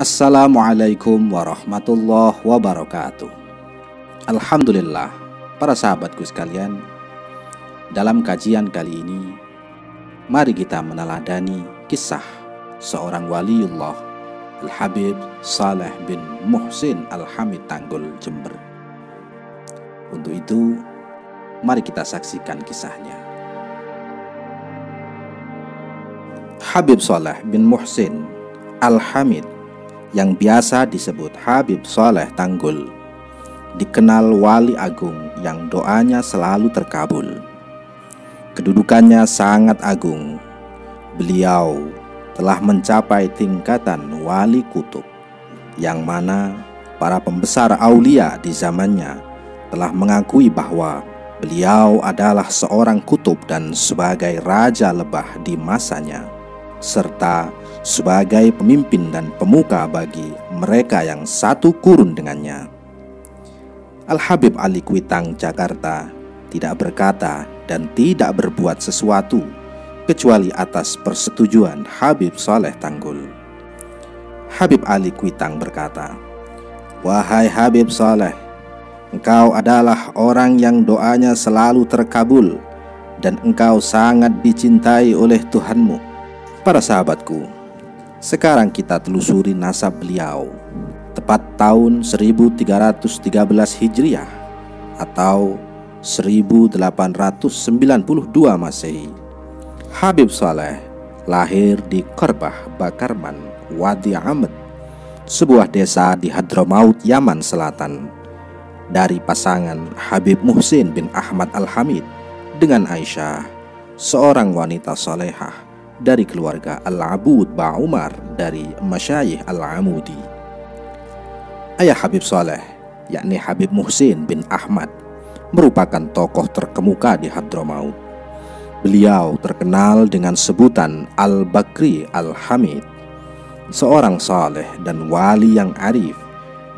Assalamualaikum warahmatullahi wabarakatuh. Alhamdulillah, para sahabatku sekalian, dalam kajian kali ini mari kita meneladani kisah seorang waliullah Al-Habib Saleh bin Muhsin Al-Hamid Tanggul Jember. Untuk itu mari kita saksikan kisahnya. Habib Saleh bin Muhsin Al-Hamid yang biasa disebut Habib Saleh Tanggul, dikenal wali agung yang doanya selalu terkabul. Kedudukannya sangat agung. Beliau telah mencapai tingkatan wali kutub, yang mana para pembesar aulia di zamannya telah mengakui bahwa beliau adalah seorang kutub dan sebagai raja lebah di masanya, serta sebagai pemimpin dan pemuka bagi mereka yang satu kurun dengannya. Al-Habib Ali Kwitang, Jakarta, tidak berkata dan tidak berbuat sesuatu kecuali atas persetujuan Habib Saleh Tanggul. Habib Ali Kwitang berkata, "Wahai Habib Saleh, engkau adalah orang yang doanya selalu terkabul dan engkau sangat dicintai oleh Tuhanmu." Para sahabatku, sekarang kita telusuri nasab beliau. Tepat tahun 1313 Hijriah atau 1892 Masehi, Habib Saleh lahir di Korbah Bakarman, Wadi Ahmed, sebuah desa di Hadramaut, Yaman Selatan, dari pasangan Habib Muhsin bin Ahmad Al-Hamid dengan Aisyah, seorang wanita salehah dari keluarga Al-Abud Ba'umar dari Masyayikh Al-Amudi. Ayah Habib Saleh, yakni Habib Muhsin bin Ahmad, merupakan tokoh terkemuka di Hadramaut. Beliau terkenal dengan sebutan Al-Bakri Al-Hamid, seorang saleh dan wali yang arif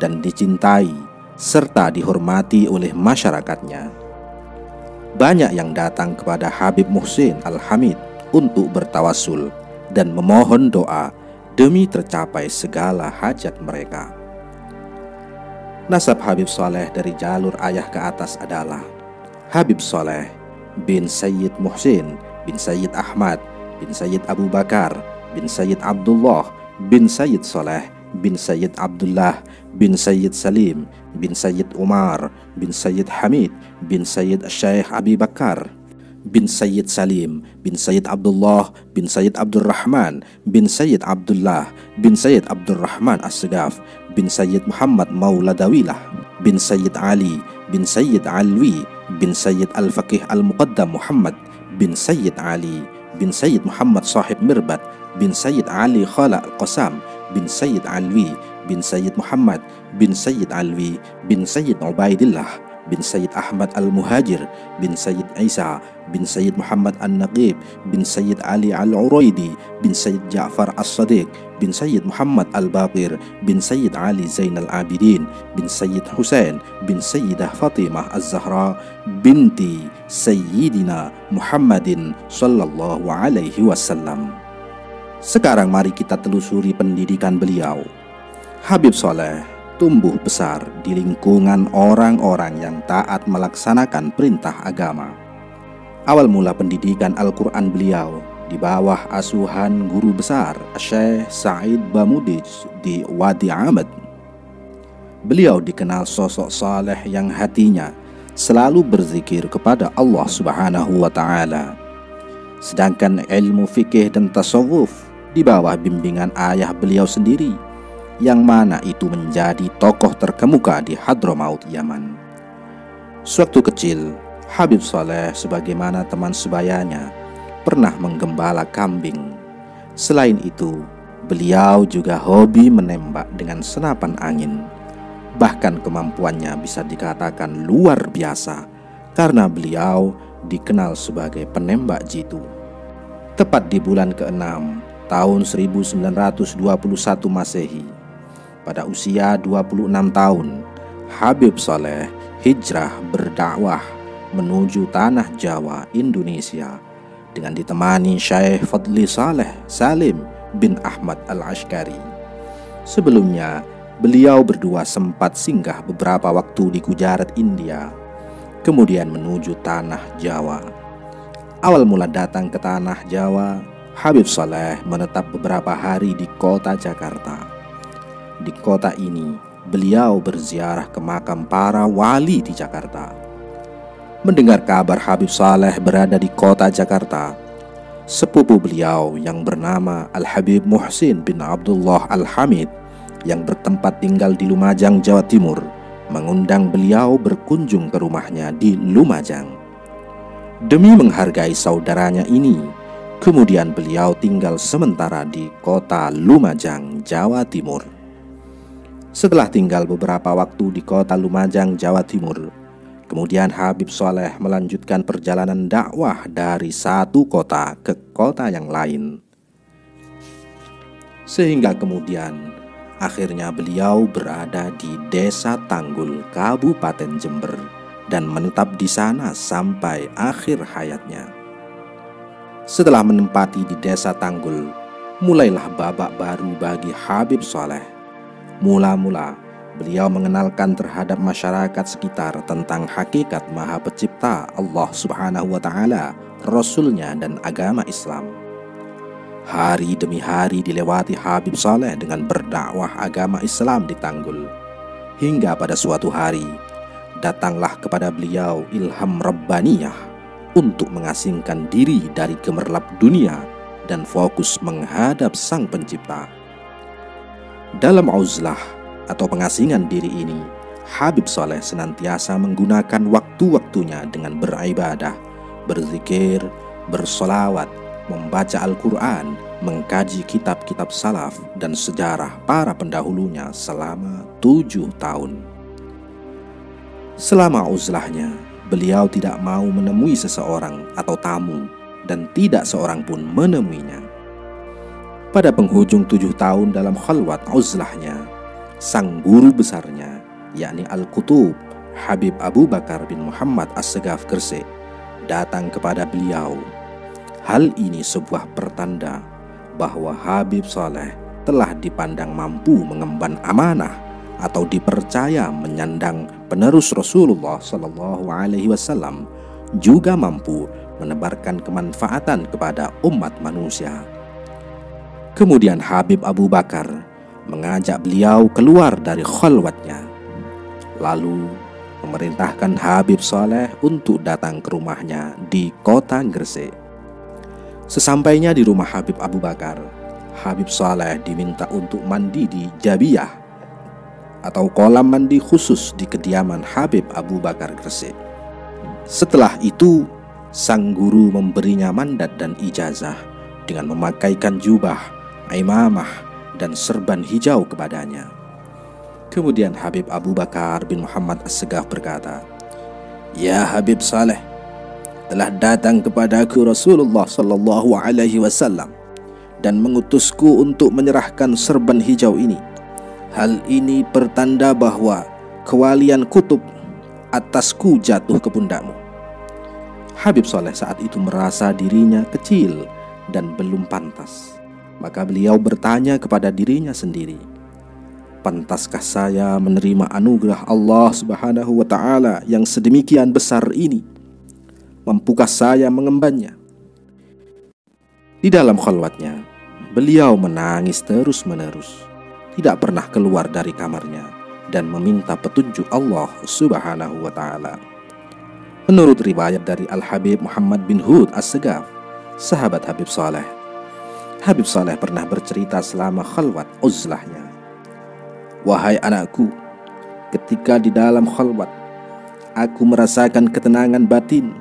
dan dicintai serta dihormati oleh masyarakatnya. Banyak yang datang kepada Habib Muhsin Al-Hamid untuk bertawasul dan memohon doa demi tercapai segala hajat mereka. Nasab Habib Saleh dari jalur ayah ke atas adalah Habib Saleh bin Sayyid Muhsin bin Sayyid Ahmad bin Sayyid Abu Bakar bin Sayyid Abdullah bin Sayyid Saleh bin Sayyid Abdullah bin Sayyid Salim bin Sayyid Umar bin Sayyid Hamid bin Sayyid Syekh Abi Bakar bin Sayyid Salim bin Sayyid Abdullah bin Sayyid Abdul Rahman bin Sayyid Abdullah bin Sayyid Abdul Rahman As-Segaf bin Sayyid Muhammad Mauladawilah bin Sayyid Ali bin Sayyid Alwi bin Sayyid Al-Faqih Al-Muqaddam Muhammad bin Sayyid Ali bin Sayyid Muhammad Sahib Mirbat bin Sayyid Ali Khala Al-Qasam bin Sayyid Alwi bin Sayyid Muhammad bin Sayyid Alwi bin Sayyid Ubaidillah bin Sayyid Ahmad Al-Muhajir bin Sayyid Isa bin Sayyid Muhammad An-Naqib bin Sayyid Ali Al-Uraidi bin Sayyid Ja'far As-Sadiq bin Sayyid Muhammad Al-Baqir bin Sayyid Ali Zainal Abidin bin Sayyid Husain bin Sayyidah Fatimah Az-Zahra binti Sayyidina Muhammadin Sallallahu Alaihi Wasallam. Sekarang mari kita telusuri pendidikan beliau. Habib Saleh tumbuh besar di lingkungan orang-orang yang taat melaksanakan perintah agama. Awal mula pendidikan Al-Quran beliau di bawah asuhan guru besar Syekh Sa'id Bamudij di Wadi Ahmed. Beliau dikenal sosok saleh yang hatinya selalu berzikir kepada Allah Subhanahu wa Ta'ala. Sedangkan ilmu fikih dan tasawuf di bawah bimbingan ayah beliau sendiri, yang mana itu menjadi tokoh terkemuka di Hadramaut, Yaman. Sewaktu kecil, Habib Saleh sebagaimana teman sebayanya pernah menggembala kambing. Selain itu, beliau juga hobi menembak dengan senapan angin. Bahkan kemampuannya bisa dikatakan luar biasa karena beliau dikenal sebagai penembak jitu. Tepat di bulan ke-6 tahun 1921 Masehi, pada usia 26 tahun, Habib Saleh hijrah berdakwah menuju tanah Jawa, Indonesia, dengan ditemani Syekh Fadli Saleh Salim bin Ahmad Al-Ashkari. Sebelumnya, beliau berdua sempat singgah beberapa waktu di Gujarat, India, kemudian menuju Tanah Jawa. Awal mula datang ke Tanah Jawa, Habib Saleh menetap beberapa hari di kota Jakarta. Di kota ini, beliau berziarah ke makam para wali di Jakarta. Mendengar kabar Habib Saleh berada di kota Jakarta, sepupu beliau yang bernama Al-Habib Muhsin bin Abdullah Al-Hamid yang bertempat tinggal di Lumajang, Jawa Timur, mengundang beliau berkunjung ke rumahnya di Lumajang. Demi menghargai saudaranya ini, kemudian beliau tinggal sementara di kota Lumajang, Jawa Timur. Setelah tinggal beberapa waktu di kota Lumajang, Jawa Timur, kemudian Habib Saleh melanjutkan perjalanan dakwah dari satu kota ke kota yang lain, sehingga kemudian akhirnya beliau berada di Desa Tanggul, Kabupaten Jember, dan menetap di sana sampai akhir hayatnya. Setelah menempati di Desa Tanggul, mulailah babak baru bagi Habib Saleh. Mula-mula beliau mengenalkan terhadap masyarakat sekitar tentang hakikat Maha Pencipta Allah Subhanahu wa Ta'ala, Rasul-Nya, dan agama Islam. Hari demi hari dilewati Habib Saleh dengan berdakwah agama Islam di Tanggul, hingga pada suatu hari datanglah kepada beliau ilham Rabbaniyah untuk mengasingkan diri dari gemerlap dunia dan fokus menghadap Sang Pencipta. Dalam auzlah atau pengasingan diri ini, Habib Saleh senantiasa menggunakan waktu-waktunya dengan beribadah, berzikir, bersolawat, membaca Al-Quran, mengkaji kitab-kitab salaf dan sejarah para pendahulunya selama 7 tahun. Selama uzlahnya, beliau tidak mau menemui seseorang atau tamu, dan tidak seorang pun menemuinya. Pada penghujung 7 tahun dalam khalwat uzlahnya, sang guru besarnya, yakni Al-Qutub Habib Abu Bakar bin Muhammad As-Segaf Gresik, datang kepada beliau. Hal ini sebuah pertanda bahwa Habib Saleh telah dipandang mampu mengemban amanah atau dipercaya menyandang penerus Rasulullah SAW, juga mampu menebarkan kemanfaatan kepada umat manusia. Kemudian Habib Abu Bakar mengajak beliau keluar dari khalwatnya, lalu memerintahkan Habib Saleh untuk datang ke rumahnya di kota Gresik. Sesampainya di rumah Habib Abu Bakar, Habib Saleh diminta untuk mandi di Jabiyah atau kolam mandi khusus di kediaman Habib Abu Bakar Gresik. Setelah itu, sang guru memberinya mandat dan ijazah dengan memakaikan jubah, imamah, dan serban hijau kepadanya. Kemudian Habib Abu Bakar bin Muhammad As-Segaf berkata, "Ya Habib Saleh, telah datang kepadaku Rasulullah Shallallahu Alaihi Wasallam dan mengutusku untuk menyerahkan serban hijau ini. Hal ini pertanda bahwa kewalian kutub atasku jatuh ke pundakmu." Habib Saleh saat itu merasa dirinya kecil dan belum pantas. Maka beliau bertanya kepada dirinya sendiri, "Pantaskah saya menerima anugerah Allah Subhanahu wa Ta'ala yang sedemikian besar ini? Mampukah saya mengembannya?" Di dalam khalwatnya, beliau menangis terus-menerus, tidak pernah keluar dari kamarnya, dan meminta petunjuk Allah Subhanahu wa Ta'ala. Menurut riwayat dari Al-Habib Muhammad bin Hud Assegaf, sahabat Habib Saleh, Habib Saleh pernah bercerita selama khalwat uzlahnya, "Wahai anakku, ketika di dalam khalwat, aku merasakan ketenangan batin,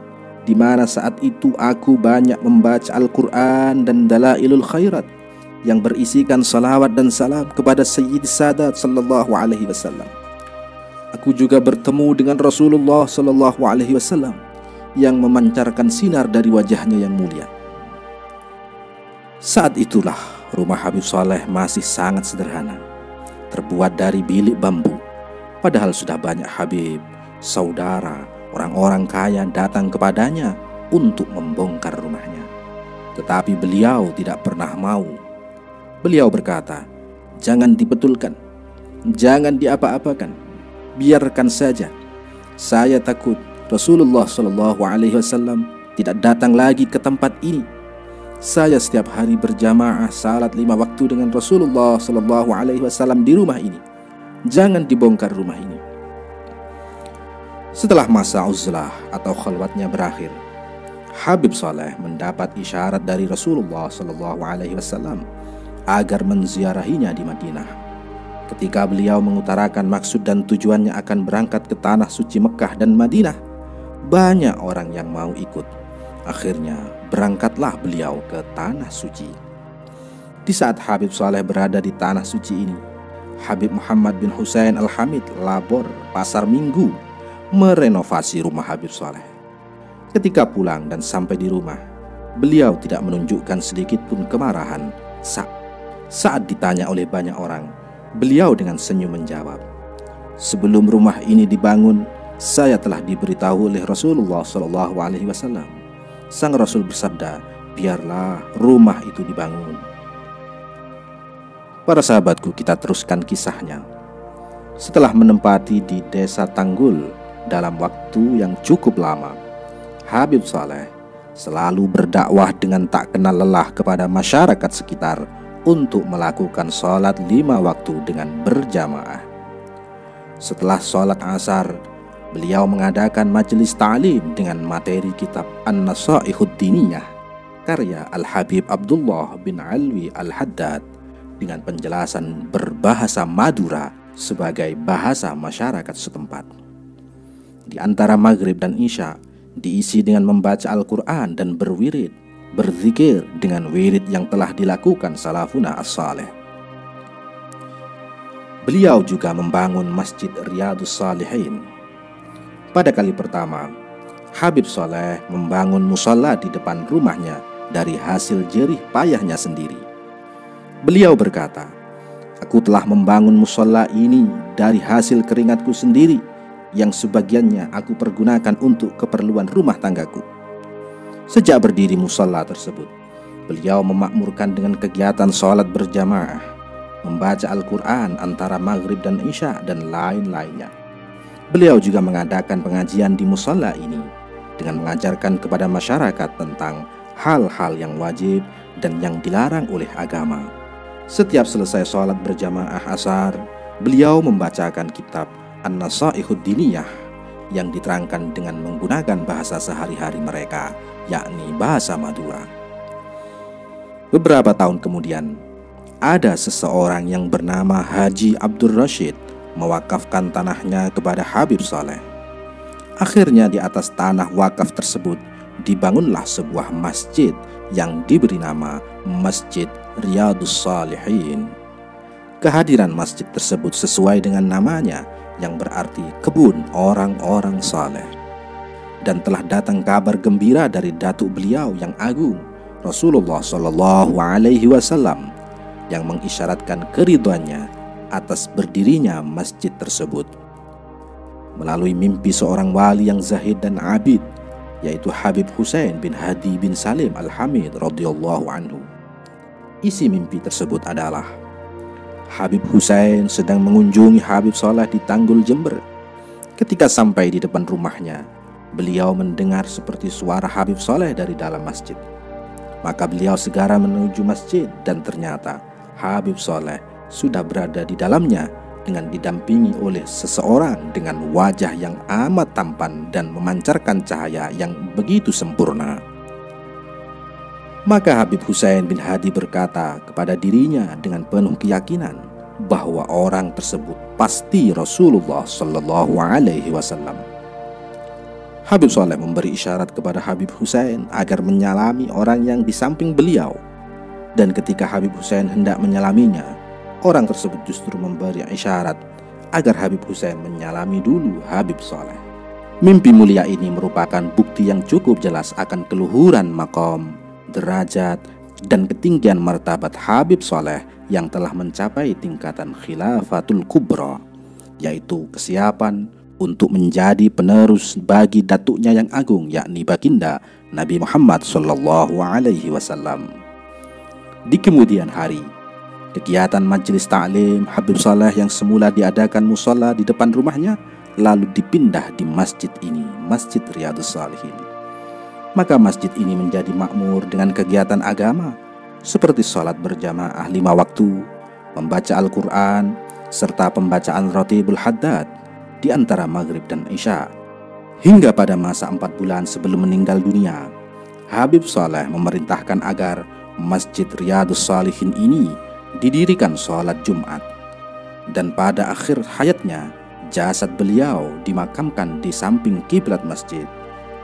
di mana saat itu aku banyak membaca Al-Quran dan Dala'ilul Khairat yang berisikan salawat dan salam kepada Sayyid Sadat Sallallahu Alaihi Wasallam. Aku juga bertemu dengan Rasulullah Sallallahu Alaihi Wasallam yang memancarkan sinar dari wajahnya yang mulia." Saat itulah rumah Habib Saleh masih sangat sederhana, terbuat dari bilik bambu. Padahal sudah banyak habib, saudara, orang-orang kaya datang kepadanya untuk membongkar rumahnya. Tetapi beliau tidak pernah mau. Beliau berkata, Jangan dibetulkan, jangan diapa-apakan, biarkan saja. Saya takut Rasulullah SAW tidak datang lagi ke tempat ini. Saya setiap hari berjamaah salat 5 waktu dengan Rasulullah SAW di rumah ini. Jangan dibongkar rumah ini. Setelah masa uzlah atau khalwatnya berakhir, Habib Saleh mendapat isyarat dari Rasulullah SAW agar menziarahinya di Madinah. Ketika beliau mengutarakan maksud dan tujuannya akan berangkat ke tanah suci Mekkah dan Madinah, banyak orang yang mau ikut. Akhirnya berangkatlah beliau ke tanah suci. Di saat Habib Saleh berada di tanah suci ini, Habib Muhammad bin Hussein Al-Hamid labor pasar minggu merenovasi rumah Habib Saleh. Ketika pulang dan sampai di rumah, beliau tidak menunjukkan sedikit pun kemarahan. Saat ditanya oleh banyak orang, beliau dengan senyum menjawab, "Sebelum rumah ini dibangun, saya telah diberitahu oleh Rasulullah SAW. Sang Rasul bersabda, biarlah rumah itu dibangun." Para sahabatku, kita teruskan kisahnya. Setelah menempati di desa Tanggul dalam waktu yang cukup lama, Habib Saleh selalu berdakwah dengan tak kenal lelah kepada masyarakat sekitar untuk melakukan sholat 5 waktu dengan berjamaah. Setelah sholat asar, beliau mengadakan majelis ta'lim dengan materi kitab An-Nasaihuddiniyah karya Al-Habib Abdullah bin Alwi Al-Haddad dengan penjelasan berbahasa Madura sebagai bahasa masyarakat setempat. Di antara maghrib dan isya diisi dengan membaca Al-Quran dan berwirid, berzikir dengan wirid yang telah dilakukan salafuna as-saleh. Beliau juga membangun Masjid Riyadus Salihin. Pada kali pertama, Habib Saleh membangun musala di depan rumahnya dari hasil jerih payahnya sendiri. Beliau berkata, "Aku telah membangun musala ini dari hasil keringatku sendiri yang sebagiannya aku pergunakan untuk keperluan rumah tanggaku." Sejak berdiri musala tersebut, beliau memakmurkan dengan kegiatan sholat berjamaah, membaca Al-Quran antara maghrib dan isya, dan lain-lainnya. Beliau juga mengadakan pengajian di musala ini dengan mengajarkan kepada masyarakat tentang hal-hal yang wajib dan yang dilarang oleh agama. Setiap selesai sholat berjamaah asar, beliau membacakan kitab An-Nasaihuddiniyah yang diterangkan dengan menggunakan bahasa sehari-hari mereka, yakni bahasa Madura. Beberapa tahun kemudian, ada seseorang yang bernama Haji Abdul Rashid mewakafkan tanahnya kepada Habib Saleh. Akhirnya di atas tanah wakaf tersebut dibangunlah sebuah masjid yang diberi nama Masjid Riyadus Salihin. Kehadiran masjid tersebut sesuai dengan namanya, yang berarti kebun orang-orang saleh. Dan telah datang kabar gembira dari datuk beliau yang agung, Rasulullah SAW, yang mengisyaratkan keridhoannya atas berdirinya masjid tersebut. Melalui mimpi seorang wali yang zahid dan abid, yaitu Habib Husain bin Hadi bin Salim Alhamid radhiyallahu anhu. Isi mimpi tersebut adalah Habib Husain sedang mengunjungi Habib Saleh di Tanggul, Jember. Ketika sampai di depan rumahnya, beliau mendengar seperti suara Habib Saleh dari dalam masjid. Maka beliau segera menuju masjid dan ternyata Habib Saleh sudah berada di dalamnya dengan didampingi oleh seseorang dengan wajah yang amat tampan dan memancarkan cahaya yang begitu sempurna. Maka Habib Husain bin Hadi berkata kepada dirinya dengan penuh keyakinan bahwa orang tersebut pasti Rasulullah SAW. Habib Saleh memberi isyarat kepada Habib Husain agar menyalami orang yang di samping beliau. Dan ketika Habib Husain hendak menyalaminya, orang tersebut justru memberi isyarat agar Habib Husain menyalami dulu Habib Saleh. Mimpi mulia ini merupakan bukti yang cukup jelas akan keluhuran maqam, derajat, dan ketinggian martabat Habib Saleh yang telah mencapai tingkatan khilafatul kubra, yaitu kesiapan untuk menjadi penerus bagi datuknya yang agung, yakni baginda Nabi Muhammad SAW. Di kemudian hari, Kegiatan majelis ta'lim Habib Saleh yang semula diadakan musola di depan rumahnya lalu dipindah di masjid ini, Masjid Riyadus Salihin. Maka masjid ini menjadi makmur dengan kegiatan agama seperti sholat berjamaah 5 waktu, membaca Al-Quran, serta pembacaan Ratibul Haddad di antara maghrib dan isya. Hingga pada masa 4 bulan sebelum meninggal dunia, Habib Saleh memerintahkan agar Masjid Riyadus Salihin ini didirikan sholat Jumat, dan pada akhir hayatnya jasad beliau dimakamkan di samping kiblat masjid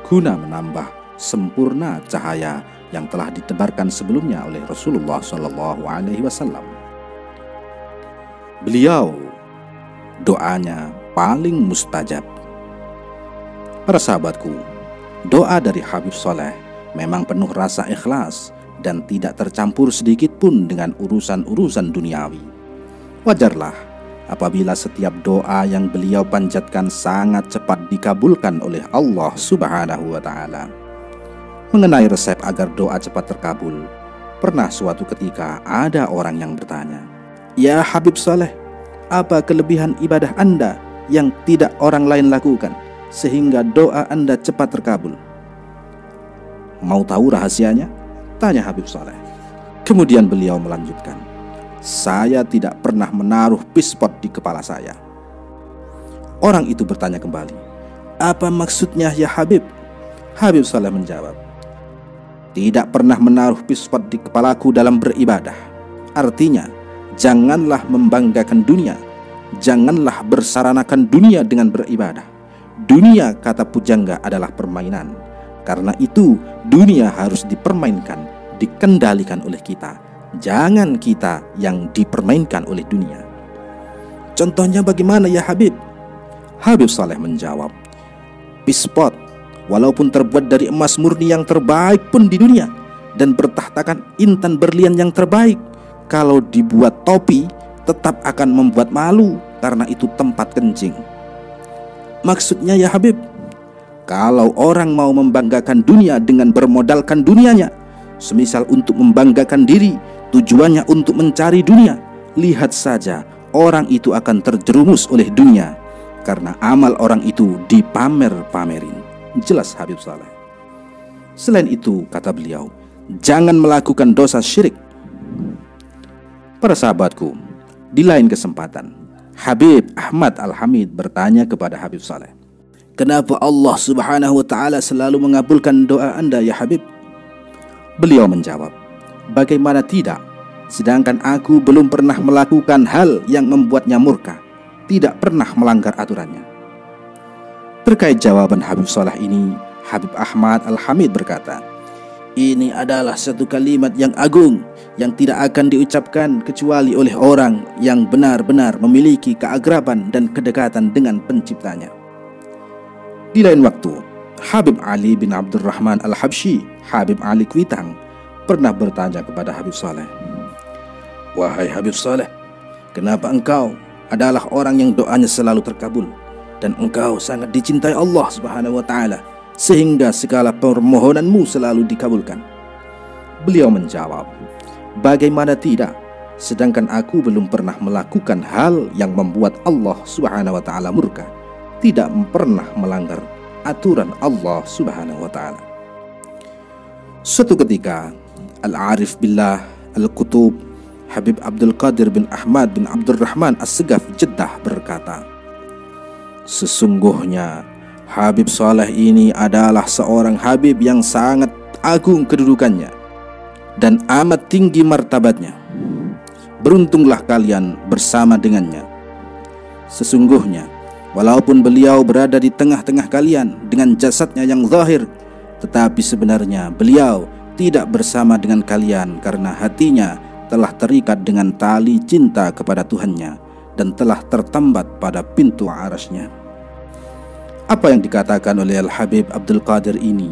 guna menambah sempurna cahaya yang telah ditebarkan sebelumnya oleh Rasulullah SAW. Beliau doanya paling mustajab. Para sahabatku, doa dari Habib Saleh memang penuh rasa ikhlas dan tidak tercampur sedikit pun dengan urusan-urusan duniawi. Wajarlah apabila setiap doa yang beliau panjatkan sangat cepat dikabulkan oleh Allah Subhanahu wa Ta'ala. Mengenai resep agar doa cepat terkabul, pernah suatu ketika ada orang yang bertanya, "Ya Habib Saleh, apa kelebihan ibadah Anda yang tidak orang lain lakukan sehingga doa Anda cepat terkabul?" "Mau tahu rahasianya?" tanya Habib Saleh. Kemudian beliau melanjutkan, "Saya tidak pernah menaruh pispot di kepala saya." Orang itu bertanya kembali, "Apa maksudnya ya Habib?" Habib Saleh menjawab, "Tidak pernah menaruh pispot di kepalaku dalam beribadah. Artinya, janganlah membanggakan dunia, janganlah bersaranakan dunia dengan beribadah. Dunia, kata pujangga, adalah permainan. Karena itu, dunia harus dipermainkan, dikendalikan oleh kita. Jangan kita yang dipermainkan oleh dunia." "Contohnya bagaimana ya Habib?" Habib Saleh menjawab, "Pispot, walaupun terbuat dari emas murni yang terbaik pun di dunia dan bertahtakan intan berlian yang terbaik, kalau dibuat topi tetap akan membuat malu karena itu tempat kencing." "Maksudnya ya Habib?" "Kalau orang mau membanggakan dunia dengan bermodalkan dunianya, semisal untuk membanggakan diri, tujuannya untuk mencari dunia, lihat saja orang itu akan terjerumus oleh dunia karena amal orang itu dipamer-pamerin," jelas Habib Saleh. Selain itu, kata beliau, "Jangan melakukan dosa syirik." Para sahabatku, di lain kesempatan Habib Ahmad Al-Hamid bertanya kepada Habib Saleh, "Kenapa Allah Subhanahu wa Ta'ala selalu mengabulkan doa Anda ya Habib?" Beliau menjawab, "Bagaimana tidak, sedangkan aku belum pernah melakukan hal yang membuatnya murka, tidak pernah melanggar aturannya." Terkait jawaban Habib Saleh ini, Habib Ahmad Al-Hamid berkata, "Ini adalah satu kalimat yang agung yang tidak akan diucapkan kecuali oleh orang yang benar-benar memiliki keakraban dan kedekatan dengan penciptanya." Di lain waktu, Habib Ali bin Abdul Rahman Al-Habsyi, Habib Ali Kwitang, pernah bertanya kepada Habib Saleh, "Wahai Habib Saleh, kenapa engkau adalah orang yang doanya selalu terkabul dan engkau sangat dicintai Allah Subhanahu wa Ta'ala sehingga segala permohonanmu selalu dikabulkan?" Beliau menjawab, "Bagaimana tidak, sedangkan aku belum pernah melakukan hal yang membuat Allah Subhanahu wa Ta'ala murka, tidak pernah melanggar aturan Allah Subhanahu wa Ta'ala." Suatu ketika, Al-Arif Billah Al-Qutub Habib Abdul Qadir bin Ahmad bin Abdul Rahman As-Segaf Jeddah berkata, "Sesungguhnya Habib Saleh ini adalah seorang habib yang sangat agung kedudukannya dan amat tinggi martabatnya. Beruntunglah kalian bersama dengannya. Sesungguhnya walaupun beliau berada di tengah-tengah kalian dengan jasadnya yang zahir, tetapi sebenarnya beliau tidak bersama dengan kalian karena hatinya telah terikat dengan tali cinta kepada Tuhannya dan telah tertambat pada pintu arasnya." Apa yang dikatakan oleh Al-Habib Abdul Qadir ini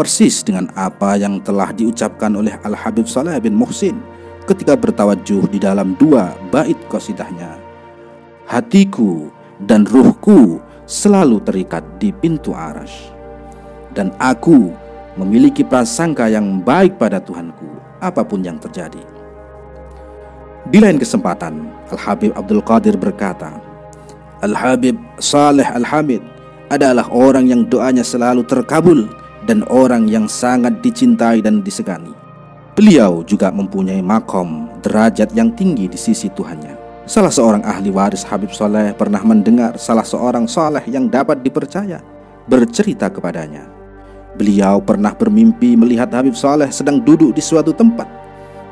persis dengan apa yang telah diucapkan oleh Al-Habib Saleh bin Muhsin ketika bertawajuh di dalam 2 bait qasidahnya. "Hatiku dan ruhku selalu terikat di pintu arasy, dan aku memiliki prasangka yang baik pada Tuhanku apapun yang terjadi." Di lain kesempatan, Al-Habib Abdul Qadir berkata, Al-Habib Saleh Al-Hamid adalah orang yang doanya selalu terkabul dan orang yang sangat dicintai dan disegani. Beliau juga mempunyai makom, derajat yang tinggi di sisi Tuhannya. Salah seorang ahli waris Habib Saleh pernah mendengar salah seorang saleh yang dapat dipercaya bercerita kepadanya. Beliau pernah bermimpi melihat Habib Saleh sedang duduk di suatu tempat,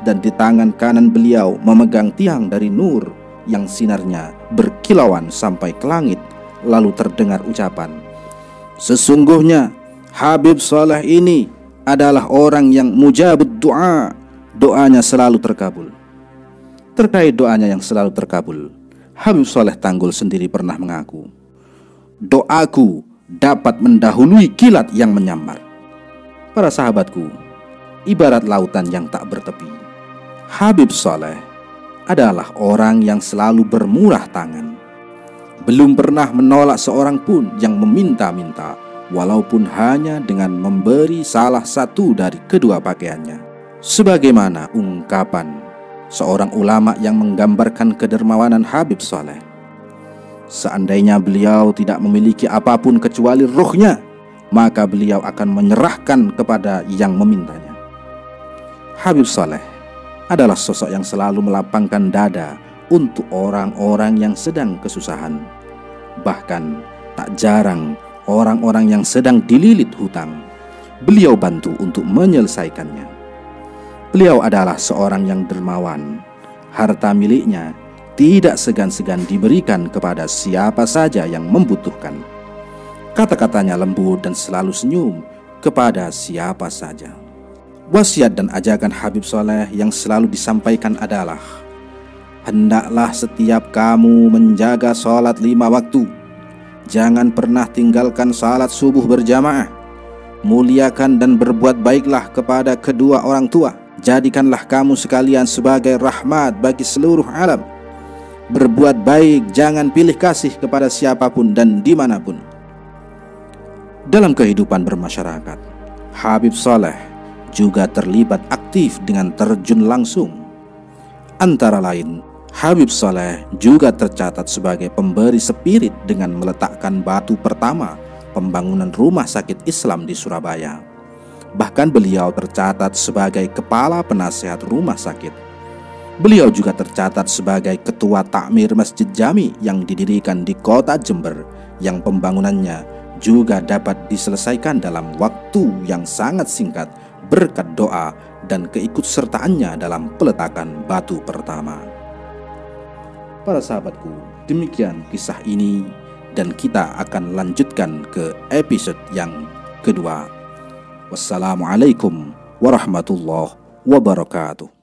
dan di tangan kanan beliau memegang tiang dari nur yang sinarnya berkilauan sampai ke langit. Lalu terdengar ucapan, "Sesungguhnya Habib Saleh ini adalah orang yang mujabud doa, doanya selalu terkabul." Terkait doanya yang selalu terkabul, Habib Saleh Tanggul sendiri pernah mengaku, "Doaku dapat mendahului kilat yang menyamar." Para sahabatku, ibarat lautan yang tak bertepi, Habib Saleh adalah orang yang selalu bermurah tangan, belum pernah menolak seorang pun yang meminta-minta, walaupun hanya dengan memberi salah satu dari kedua pakaiannya. Sebagaimana ungkapan seorang ulama yang menggambarkan kedermawanan Habib Saleh, seandainya beliau tidak memiliki apapun kecuali ruhnya, maka beliau akan menyerahkan kepada yang memintanya. Habib Saleh adalah sosok yang selalu melapangkan dada untuk orang-orang yang sedang kesusahan. Bahkan tak jarang orang-orang yang sedang dililit hutang, beliau bantu untuk menyelesaikannya. Beliau adalah seorang yang dermawan. Harta miliknya tidak segan-segan diberikan kepada siapa saja yang membutuhkan. Kata-katanya lembut dan selalu senyum kepada siapa saja. Wasiat dan ajakan Habib Saleh yang selalu disampaikan adalah, hendaklah setiap kamu menjaga sholat 5 waktu. Jangan pernah tinggalkan sholat subuh berjamaah. Muliakan dan berbuat baiklah kepada kedua orang tua. Jadikanlah kamu sekalian sebagai rahmat bagi seluruh alam. Berbuat baik, jangan pilih kasih kepada siapapun dan dimanapun. Dalam kehidupan bermasyarakat, Habib Saleh juga terlibat aktif dengan terjun langsung. Antara lain, Habib Saleh juga tercatat sebagai pemberi spirit dengan meletakkan batu pertama pembangunan rumah sakit Islam di Surabaya. Bahkan beliau tercatat sebagai kepala penasehat rumah sakit. Beliau juga tercatat sebagai ketua takmir Masjid Jami yang didirikan di kota Jember, yang pembangunannya juga dapat diselesaikan dalam waktu yang sangat singkat berkat doa dan keikutsertaannya dalam peletakan batu pertama. Para sahabatku, demikian kisah ini, dan kita akan lanjutkan ke episode yang kedua. Wassalamualaikum warahmatullahi wabarakatuh.